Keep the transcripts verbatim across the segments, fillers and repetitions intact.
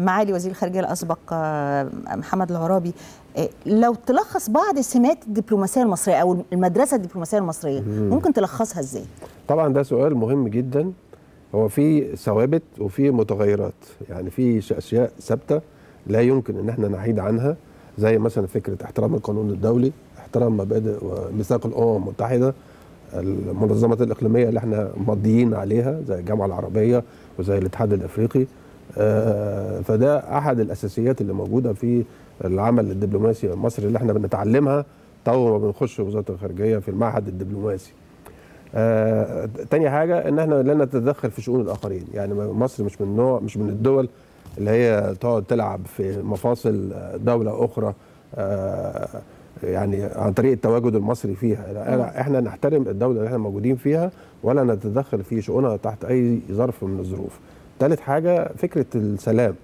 معالي وزير الخارجية الأسبق محمد العرابي، لو تلخص بعض سمات الدبلوماسية المصرية أو المدرسة الدبلوماسية المصرية ممكن تلخصها إزاي؟ طبعا ده سؤال مهم جدا. هو في ثوابت وفي متغيرات، يعني في أشياء ثابتة لا يمكن إن احنا نحيد عنها، زي مثلا فكرة احترام القانون الدولي، احترام مبادئ وميثاق الأمم المتحدة، المنظمات الإقليمية اللي احنا ماضيين عليها زي الجامعة العربية وزي الاتحاد الأفريقي. آه فده أحد الأساسيات اللي موجودة في العمل الدبلوماسي المصري اللي احنا بنتعلمها طول ما بنخش وزارة الخارجية في المعهد الدبلوماسي. آه تاني حاجة إن احنا لا نتدخل في شؤون الآخرين، يعني مصر مش من نوع مش من الدول اللي هي تقعد تلعب في مفاصل دولة أخرى آه يعني عن طريق التواجد المصري فيها. احنا نحترم الدولة اللي احنا موجودين فيها ولا نتدخل في شؤونها تحت أي ظرف من الظروف. ثالث حاجة فكرة السلام،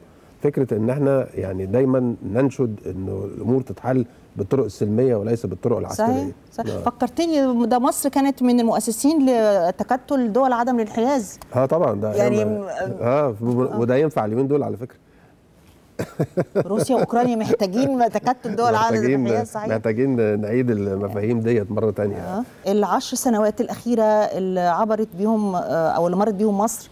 فكرة إن احنا يعني دايما ننشد إنه الأمور تتحل بالطرق السلمية وليس بالطرق العسكرية. صحيح صحيح. لا. فكرتني ده مصر كانت من المؤسسين لتكتل دول عدم الانحياز. اه طبعا ده يعني اه وده ينفع اليومين دول على فكرة. روسيا واوكرانيا محتاجين تكتل دول عدم الانحياز. صحيح، محتاجين نعيد المفاهيم ديت مرة ثانية. آه. العشر سنوات الأخيرة اللي عبرت بيهم أو اللي مرت بيهم مصر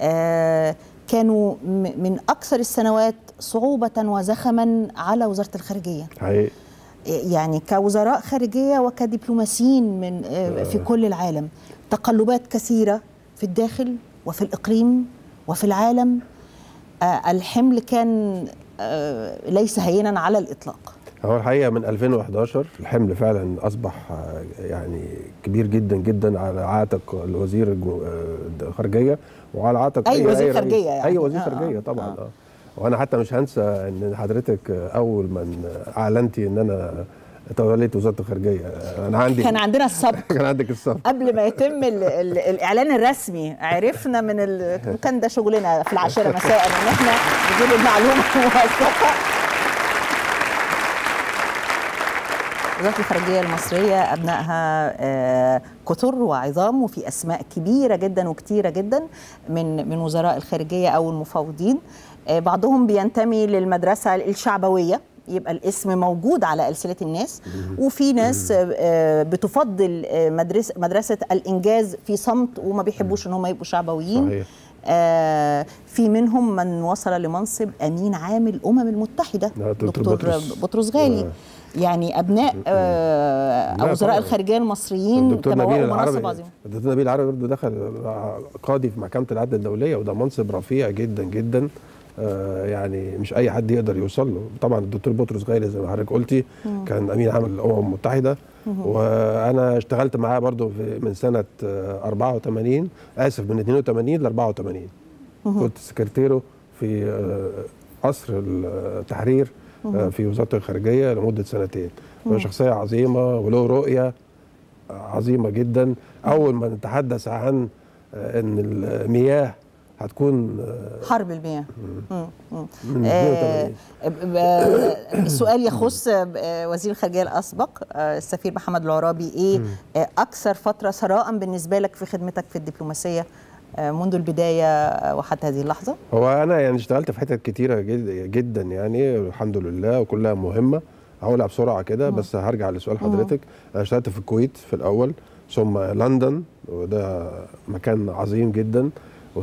آه كانوا من أكثر السنوات صعوبة وزخما على وزارة الخارجية. حقيقي. يعني كوزراء خارجية وكدبلوماسيين من في كل العالم، تقلبات كثيرة في الداخل وفي الإقليم وفي العالم. الحمل كان ليس هينا على الإطلاق. هو الحقيقة من ألفين وأحد عشر الحمل فعلا أصبح يعني كبير جدا جدا على عاتق الوزير الخارجية وعلى عاتق أي وزير خارجية. يعني أي وزير خارجية طبعا. آه. وانا حتى مش هنسى ان حضرتك اول ما اعلنتي ان انا توليت وزاره الخارجيه انا عندي كان عندنا السبق كان عندك السبق قبل ما يتم ال ال الاعلان الرسمي. عرفنا من ال... كان ده شغلنا في العاشره مساء ان احنا نجيب المعلومه الموثقه. وزاره الخارجيه المصريه ابنائها كتر وعظام، وفي اسماء كبيره جدا وكتيره جدا من من وزراء الخارجيه او المفوضين. بعضهم بينتمي للمدرسة الشعبوية، يبقى الاسم موجود على ألسنة الناس، وفي ناس بتفضل مدرسة, مدرسة الإنجاز في صمت وما بيحبوش إن هم يبقوا شعبويين. صحيح. في منهم من وصل لمنصب أمين عام الأمم المتحدة دكتور بطرس غالي. يعني أبناء وزراء الخارجية المصريين تبوأوا مناصب عظيمة. الدكتور نبيل العربي برضه دخل قاضي في محكمة العدل الدولية، وده منصب رفيع جدا جدا، يعني مش اي حد يقدر يوصل له. طبعا الدكتور بطرس غالي زي ما حضرتك قلتي كان امين عام الامم المتحده، وانا اشتغلت معاه برضو من سنه أربعة وثمانين اسف من اثنين وثمانين ل أربعة وثمانين. كنت سكرتيره في قصر التحرير في وزاره الخارجيه لمده سنتين. شخصيه عظيمه وله رؤيه عظيمه جدا. اول ما نتحدث عن ان المياه هتكون حرب المياه السؤال يخص وزير الخارجية الأسبق السفير محمد العرابي. إيه أكثر فترة ثراء بالنسبة لك في خدمتك في الدبلوماسية منذ البداية وحتى هذه اللحظة؟ هو أنا يعني اشتغلت في حتت كتيرة جدا يعني الحمد لله، وكلها مهمة. هقولها بسرعة كده بس هرجع لسؤال حضرتك. أنا اشتغلت في الكويت في الأول، ثم لندن وده مكان عظيم جدا،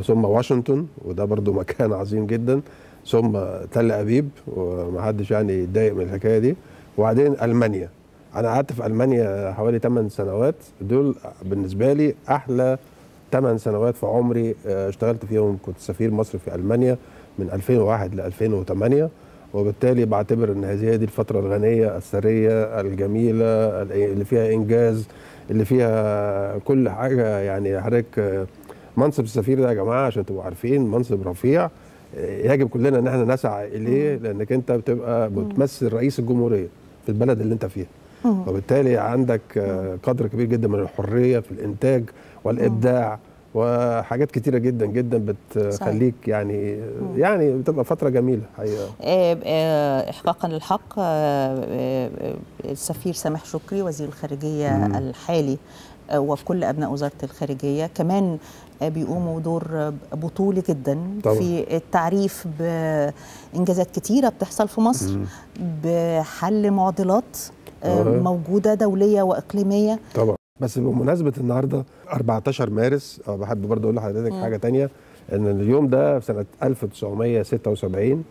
ثم واشنطن وده برضو مكان عظيم جدا، ثم تل أبيب ومحدش يعني يتضايق من الحكاية دي، وبعدين ألمانيا. أنا قعدت في ألمانيا حوالي ثمان سنوات، دول بالنسبة لي أحلى ثمان سنوات في عمري اشتغلت فيهم. كنت سفير مصر في ألمانيا من ألفين وواحد ل ألفين وثمانية، وبالتالي بعتبر أن هذه دي الفترة الغنية السرية الجميلة اللي فيها إنجاز اللي فيها كل حاجة. يعني حضرتك منصب السفير ده يا جماعه عشان تبقوا عارفين منصب رفيع يجب كلنا ان احنا نسعى اليه، لانك انت بتبقى بتمثل رئيس الجمهوريه في البلد اللي انت فيها، وبالتالي عندك قدر كبير جدا من الحريه في الانتاج والابداع وحاجات كتيره جدا جدا بتخليك يعني يعني بتبقى فتره جميله حقيقه. احقاقا للحق السفير سامح شكري وزير الخارجيه الحالي وكل أبناء وزارة الخارجية كمان بيقوموا دور بطولي جدا طبعا. في التعريف بإنجازات كتيرة بتحصل في مصر، بحل معضلات موجودة دولية وإقليمية طبعا. بس بمناسبة النهاردة أربعتاشر مارس، بحب برضه أقول لحضرتك حاجة تانية، إن اليوم ده في سنة ألف وتسعمية ستة وسبعين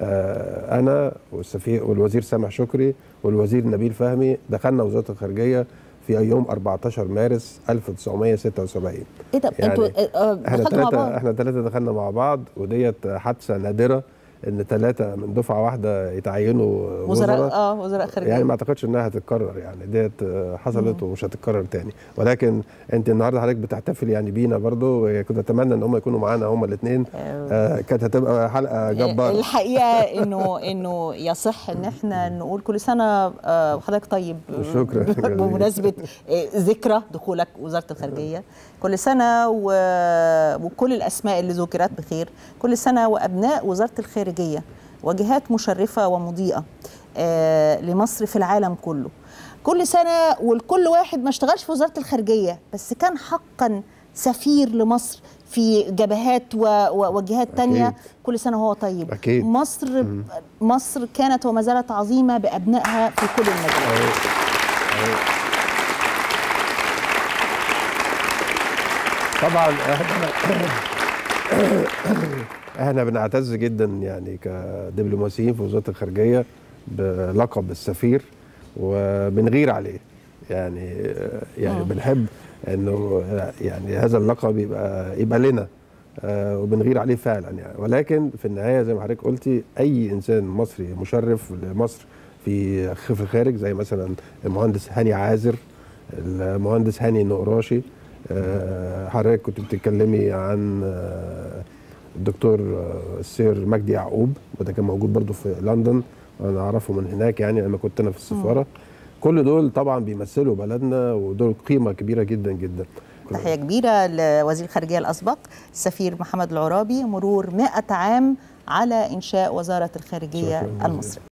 أنا والسفير والوزير سامح شكري والوزير نبيل فهمي دخلنا وزارة الخارجية في يوم أربعتاشر مارس ألف وتسعمية ستة وسبعين. إيه ده؟ يعني أنتوا احنا ثلاثة احنا ثلاثة دخلنا مع بعض، وديت حادثة نادرة إن ثلاثة من دفعة واحده يتعينوا وزراء اه وزراء خارجية، يعني ما أعتقدش إنها هتتكرر، يعني ديت حصلت ومش هتتكرر تاني. ولكن أنت النهارده حضرتك بتحتفل يعني بينا برضه، كنت أتمنى إن هم يكونوا معانا هم الاثنين، آه كانت هتبقى حلقة جبارة الحقيقة. إنه إنه يصح إن إحنا نقول كل سنة آه وحضرتك طيب. شكرا بمناسبة ذكرى دخولك وزارة الخارجية، كل سنة و... وكل الأسماء اللي ذكرت بخير، كل سنة وأبناء وزارة الخارجية وجهات مشرفة ومضيئة آه لمصر في العالم كله. كل سنة والكل واحد ما اشتغلش في وزارة الخارجية بس كان حقا سفير لمصر في جبهات ووجهات تانية، كل سنة هو طيب أكيد. مصر مم. مصر كانت وما زالت عظيمة بأبنائها في كل المجالات. طبعا احنا بنعتز جدا يعني كدبلوماسيين في وزارة الخارجية بلقب السفير، وبنغير عليه يعني يعني أوه. بنحب انه يعني هذا اللقب يبقى يبقى لنا آه وبنغير عليه فعلا يعني. ولكن في النهاية زي ما حضرتك قلتي، اي انسان مصري مشرف لمصر في في الخارج، زي مثلا المهندس هاني عازر، المهندس هاني نقراشي، آه حضرتك كنت بتتكلمي عن آه الدكتور السير مجدي يعقوب، وده كان موجود برضه في لندن، انا اعرفه من هناك يعني لما كنت انا في السفاره. مم. كل دول طبعا بيمثلوا بلدنا ودول قيمه كبيره جدا جدا. تحيه كبيره لوزير الخارجيه الاسبق السفير محمد العرابي، مرور مئة عام على انشاء وزاره الخارجيه المصريه.